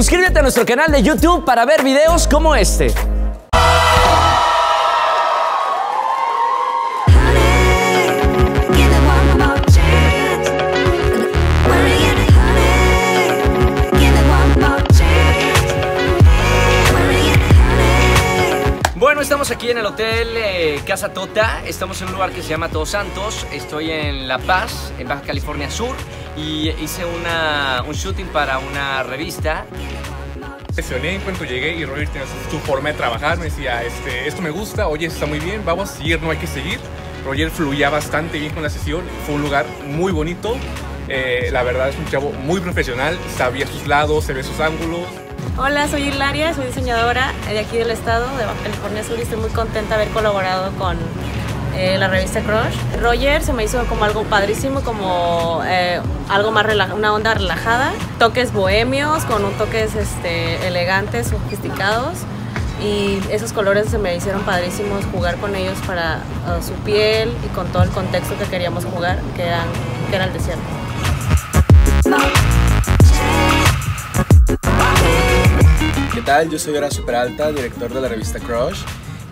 Suscríbete a nuestro canal de YouTube para ver videos como este. Estamos aquí en el hotel Casa Tota, estamos en un lugar que se llama Todos Santos, estoy en La Paz, en Baja California Sur, y hice un shooting para una revista. Impresioné en cuanto llegué y Roger tenía su forma de trabajar, me decía, esto me gusta, oye, está muy bien, vamos a seguir, no hay que seguir. Roger fluía bastante bien con la sesión, fue un lugar muy bonito, la verdad es un chavo muy profesional, sabía sus lados, se ve sus ángulos. Hola, soy Hilaria, soy diseñadora de aquí del estado de Baja California Sur y estoy muy contenta de haber colaborado con la revista Crush. Roger se me hizo como algo padrísimo, como algo más una onda relajada, toques bohemios con un toques elegantes, sofisticados, y esos colores se me hicieron padrísimos jugar con ellos para su piel y con todo el contexto que queríamos jugar, que era el desierto. ¿Qué tal? Yo soy Ana Superalta, director de la revista Crush,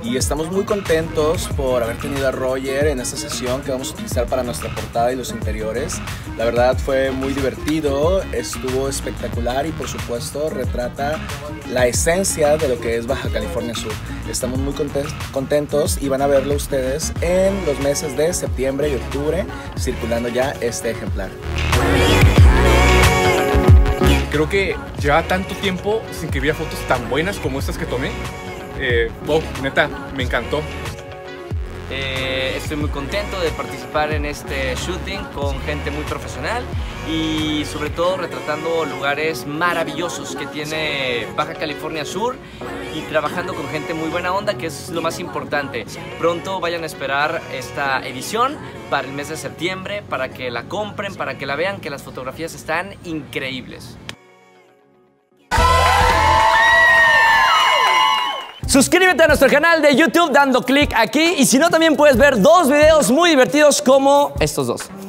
y estamos muy contentos por haber tenido a Roger en esta sesión que vamos a utilizar para nuestra portada y los interiores. La verdad fue muy divertido, estuvo espectacular y por supuesto retrata la esencia de lo que es Baja California Sur. Estamos muy contentos y van a verlo ustedes en los meses de septiembre y octubre, circulando ya este ejemplar. Creo que llevaba tanto tiempo sin que viera fotos tan buenas como estas que tomé. Neta, me encantó. Estoy muy contento de participar en este shooting con gente muy profesional y sobre todo retratando lugares maravillosos que tiene Baja California Sur y trabajando con gente muy buena onda, que es lo más importante. Pronto vayan a esperar esta edición para el mes de septiembre, para que la compren, para que la vean, que las fotografías están increíbles. Suscríbete a nuestro canal de YouTube dando clic aquí, y si no, también puedes ver dos videos muy divertidos como estos dos.